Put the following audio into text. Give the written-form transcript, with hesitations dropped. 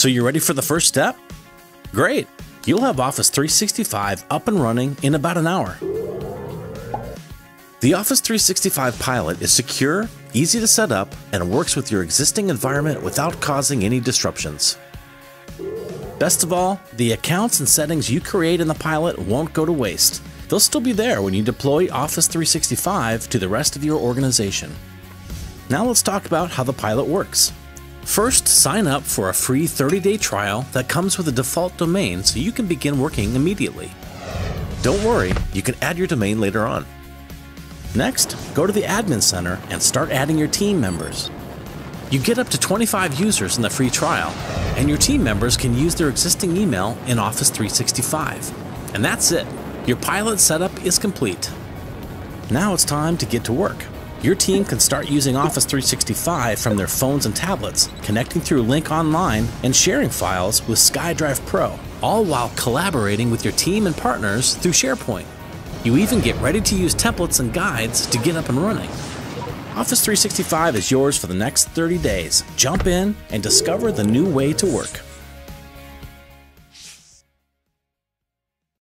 So you're ready for the first step? Great! You'll have Office 365 up and running in about an hour. The Office 365 Pilot is secure, easy to set up, and works with your existing environment without causing any disruptions. Best of all, the accounts and settings you create in the Pilot won't go to waste. They'll still be there when you deploy Office 365 to the rest of your organization. Now let's talk about how the Pilot works. First, sign up for a free 30-day trial that comes with a default domain so you can begin working immediately. Don't worry, you can add your domain later on. Next, go to the Admin Center and start adding your team members. You get up to 25 users in the free trial, and your team members can use their existing email in Office 365. And that's it. Your pilot setup is complete. Now it's time to get to work. Your team can start using Office 365 from their phones and tablets, connecting through Link Online and sharing files with SkyDrive Pro, all while collaborating with your team and partners through SharePoint. You even get ready-to-use templates and guides to get up and running. Office 365 is yours for the next 30 days. Jump in and discover the new way to work.